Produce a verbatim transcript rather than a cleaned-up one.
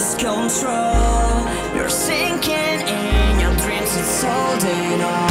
lose control. You're sinking in your dreams, it's holding on.